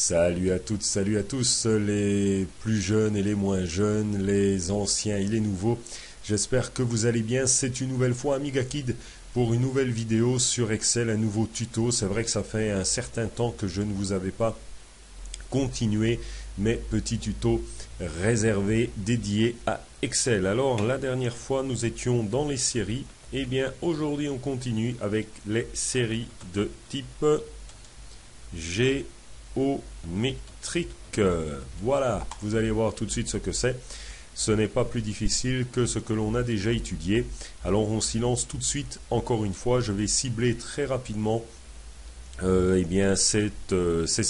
Salut à toutes, salut à tous, les plus jeunes et les moins jeunes, les anciens et les nouveaux. J'espère que vous allez bien. C'est une nouvelle fois Amiga Kid pour une nouvelle vidéo sur Excel, un nouveau tuto. C'est vrai que ça fait un certain temps que je ne vous avais pas continué mes petits tutos réservés, dédiés à Excel. Alors la dernière fois nous étions dans les séries, et bien aujourd'hui on continue avec les séries de type géométrique. Voilà, vous allez voir tout de suite ce que c'est. Ce n'est pas plus difficile que ce que l'on a déjà étudié. Alors on s'y lance tout de suite. Encore une fois, je vais cibler très rapidement ces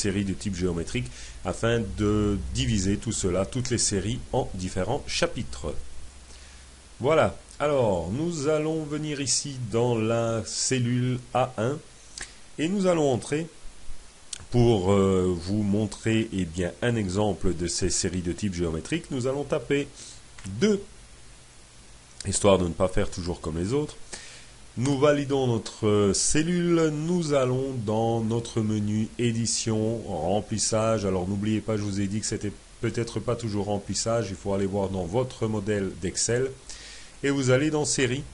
séries de type géométrique afin de diviser tout cela, toutes les séries, en différents chapitres. Voilà, alors nous allons venir ici dans la cellule A1 et nous allons entrer pour vous montrer un exemple de ces séries de type géométrique. Nous allons taper 2, histoire de ne pas faire toujours comme les autres. Nous validons notre cellule, nous allons dans notre menu édition, remplissage. Alors n'oubliez pas, je vous ai dit que c'était peut-être pas toujours remplissage, il faut aller voir dans votre modèle d'Excel. Et vous allez dans série,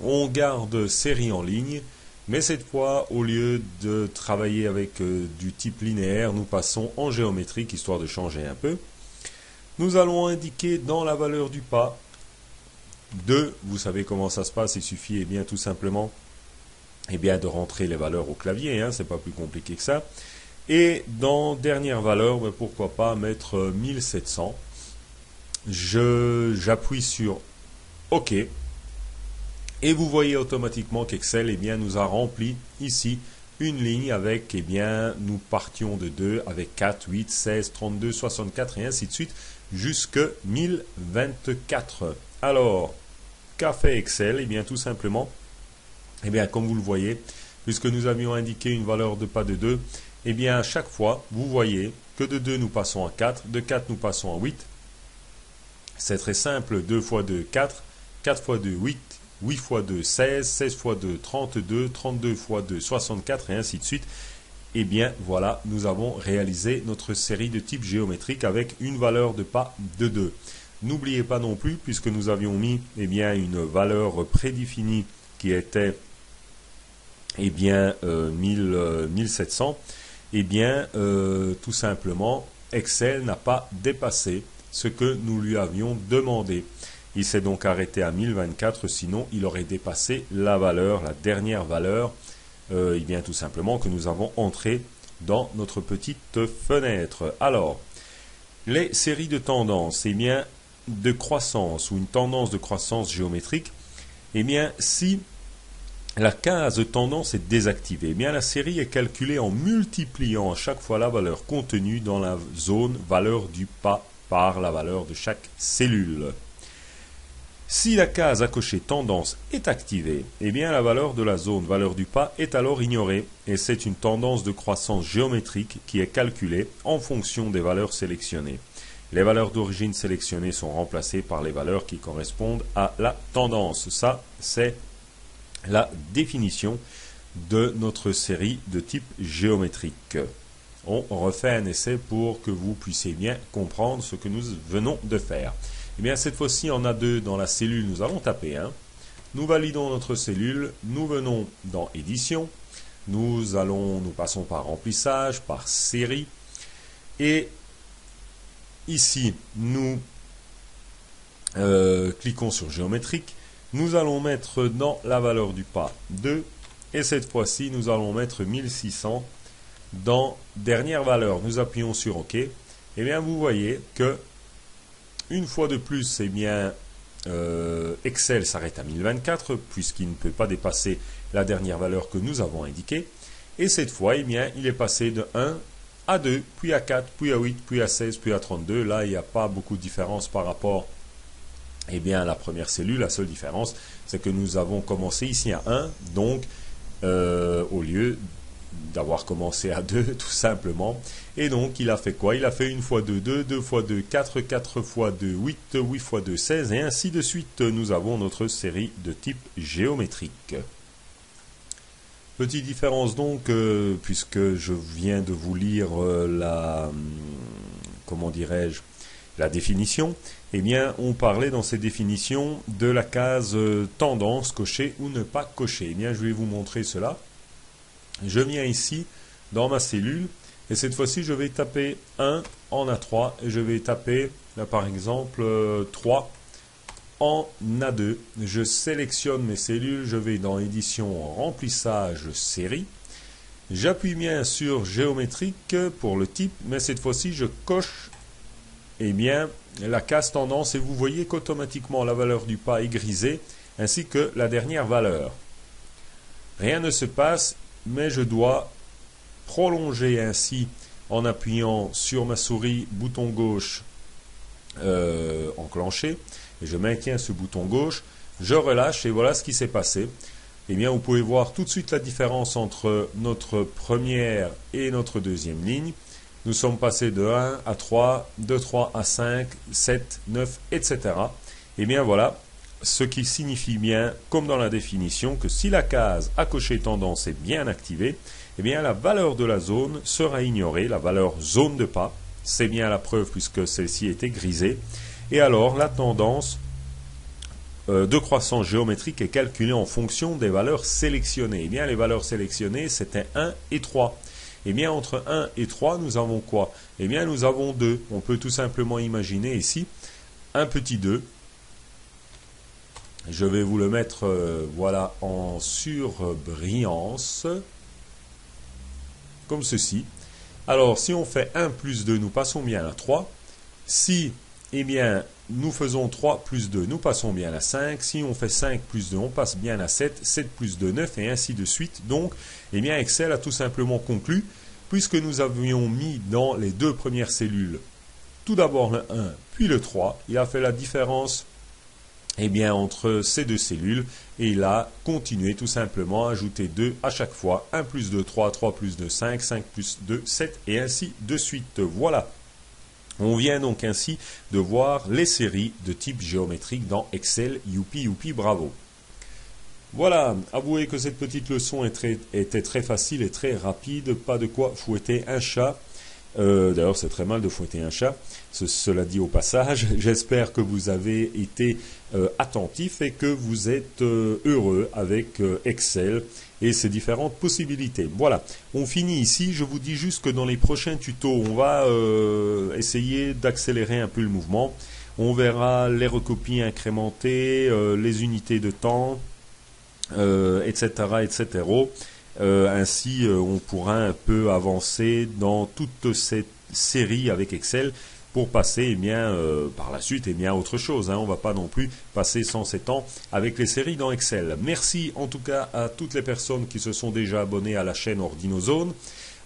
on garde série en ligne. Mais cette fois, au lieu de travailler avec du type linéaire, nous passons en géométrique, histoire de changer un peu. Nous allons indiquer dans la valeur du pas 2. Vous savez comment ça se passe, il suffit tout simplement de rentrer les valeurs au clavier, hein, c'est pas plus compliqué que ça. Et dans dernière valeur, pourquoi pas mettre 1700. J'appuie sur OK. Et vous voyez automatiquement qu'Excel nous a rempli ici une ligne avec, nous partions de 2 avec 4, 8, 16, 32, 64 et ainsi de suite jusque 1024. Alors, qu'a fait Excel? Tout simplement, comme vous le voyez, puisque nous avions indiqué une valeur de pas de 2, à chaque fois, vous voyez que de 2 nous passons à 4, de 4 nous passons à 8. C'est très simple, 2 x 2, 4, 4 x 2, 8. 8 x 2, 16, 16 x 2, 32, 32 x 2, 64 et ainsi de suite. Voilà, nous avons réalisé notre série de type géométrique avec une valeur de pas de 2. N'oubliez pas non plus, puisque nous avions mis une valeur prédéfinie qui était 1700, tout simplement, Excel n'a pas dépassé ce que nous lui avions demandé. Il s'est donc arrêté à 1024, sinon il aurait dépassé la valeur, la dernière valeur, tout simplement, que nous avons entrée dans notre petite fenêtre. Alors, les séries de tendances, de croissance, ou une tendance de croissance géométrique, si la case tendance est désactivée, la série est calculée en multipliant à chaque fois la valeur contenue dans la zone valeur du pas par la valeur de chaque cellule. Si la case à cocher tendance est activée, la valeur de la zone valeur du pas est alors ignorée et c'est une tendance de croissance géométrique qui est calculée en fonction des valeurs sélectionnées. Les valeurs d'origine sélectionnées sont remplacées par les valeurs qui correspondent à la tendance. Ça, c'est la définition de notre série de type géométrique. On refait un essai pour que vous puissiez bien comprendre ce que nous venons de faire. Cette fois-ci, on a 2 dans la cellule, nous allons taper 1. Nous validons notre cellule, nous venons dans édition, nous passons par remplissage, par série, et ici, nous cliquons sur géométrique, nous allons mettre dans la valeur du pas 2, et cette fois-ci, nous allons mettre 1600 dans dernière valeur. Nous appuyons sur OK, vous voyez que une fois de plus, Excel s'arrête à 1024 puisqu'il ne peut pas dépasser la dernière valeur que nous avons indiquée. Et cette fois, il est passé de 1 à 2, puis à 4, puis à 8, puis à 16, puis à 32. Là, il n'y a pas beaucoup de différence par rapport à la première cellule. La seule différence, c'est que nous avons commencé ici à 1. Donc, au lieu d'avoir commencé à 2 tout simplement. Et donc il a fait quoi? Il a fait 1 x 2, 2, 2 x 2, 4, 4 x 2, 8, 8 x 2, 16 et ainsi de suite. Nous avons notre série de type géométrique. Petite différence donc, puisque je viens de vous lire comment dirais-je, la définition, eh bien on parlait dans ces définitions de la case tendance, cocher ou ne pas cocher. Eh bien je vais vous montrer cela. Je viens ici dans ma cellule et cette fois-ci je vais taper 1 en A3 et je vais taper là, par exemple 3 en A2. Je sélectionne mes cellules, je vais dans édition remplissage série. J'appuie bien sur géométrique pour le type, mais cette fois-ci je coche eh bien, la case tendance et vous voyez qu'automatiquement la valeur du pas est grisée ainsi que la dernière valeur. Rien ne se passe, mais je dois prolonger ainsi en appuyant sur ma souris bouton gauche enclenché. Et je maintiens ce bouton gauche, je relâche et voilà ce qui s'est passé. Eh bien, vous pouvez voir tout de suite la différence entre notre première et notre deuxième ligne. Nous sommes passés de 1 à 3, de 3 à 5, 7, 9, etc. Et bien voilà, ce qui signifie bien, comme dans la définition, que si la case à cocher tendance est bien activée, eh bien la valeur de la zone sera ignorée, la valeur zone de pas. C'est bien la preuve puisque celle-ci était grisée. Et alors, la tendance de croissance géométrique est calculée en fonction des valeurs sélectionnées. Eh bien, les valeurs sélectionnées, c'était 1 et 3. Eh bien, entre 1 et 3, nous avons quoi? Eh bien, nous avons 2. On peut tout simplement imaginer ici un petit 2. Je vais vous le mettre voilà, en surbrillance, comme ceci. Alors, si on fait 1 plus 2, nous passons bien à 3. Si, eh bien, nous faisons 3 plus 2, nous passons bien à 5. Si on fait 5 plus 2, on passe bien à 7. 7 plus 2, 9, et ainsi de suite. Donc, eh bien, Excel a tout simplement conclu, puisque nous avions mis dans les deux premières cellules, tout d'abord le 1, puis le 3. Il a fait la différence, eh bien, entre ces deux cellules, et il a continué tout simplement à ajouter 2 à chaque fois. 1 plus 2, 3, 3 plus 2, 5, 5 plus 2, 7, et ainsi de suite. Voilà. On vient donc ainsi de voir les séries de type géométrique dans Excel. Youpi, youpi, bravo. Voilà, avouez que cette petite leçon était très facile et très rapide. Pas de quoi fouetter un chat. D'ailleurs, c'est très mal de fouetter un chat, cela dit au passage. J'espère que vous avez été attentif et que vous êtes heureux avec Excel et ses différentes possibilités. Voilà, on finit ici. Je vous dis juste que dans les prochains tutos, on va essayer d'accélérer un peu le mouvement. On verra les recopies incrémentées, les unités de temps, etc., etc. Ainsi, on pourra un peu avancer dans toute cette série avec Excel pour passer eh bien, par la suite eh bien, à autre chose. Hein. On ne va pas non plus passer 107 ans avec les séries dans Excel. Merci en tout cas à toutes les personnes qui se sont déjà abonnées à la chaîne OrdinoZone.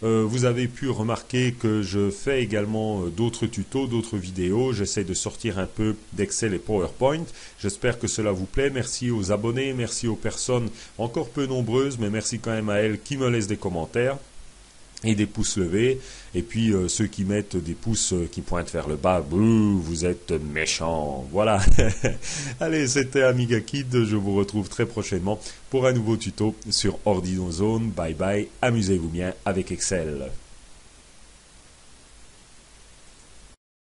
Vous avez pu remarquer que je fais également d'autres tutos, d'autres vidéos. J'essaie de sortir un peu d'Excel et PowerPoint. J'espère que cela vous plaît. Merci aux abonnés, merci aux personnes encore peu nombreuses, mais merci quand même à elles qui me laissent des commentaires et des pouces levés. Et puis ceux qui mettent des pouces qui pointent vers le bas, vous êtes méchants. Voilà. Allez, c'était Amiga Kid. Je vous retrouve très prochainement pour un nouveau tuto sur OrdinoZone. Bye bye. Amusez-vous bien avec Excel.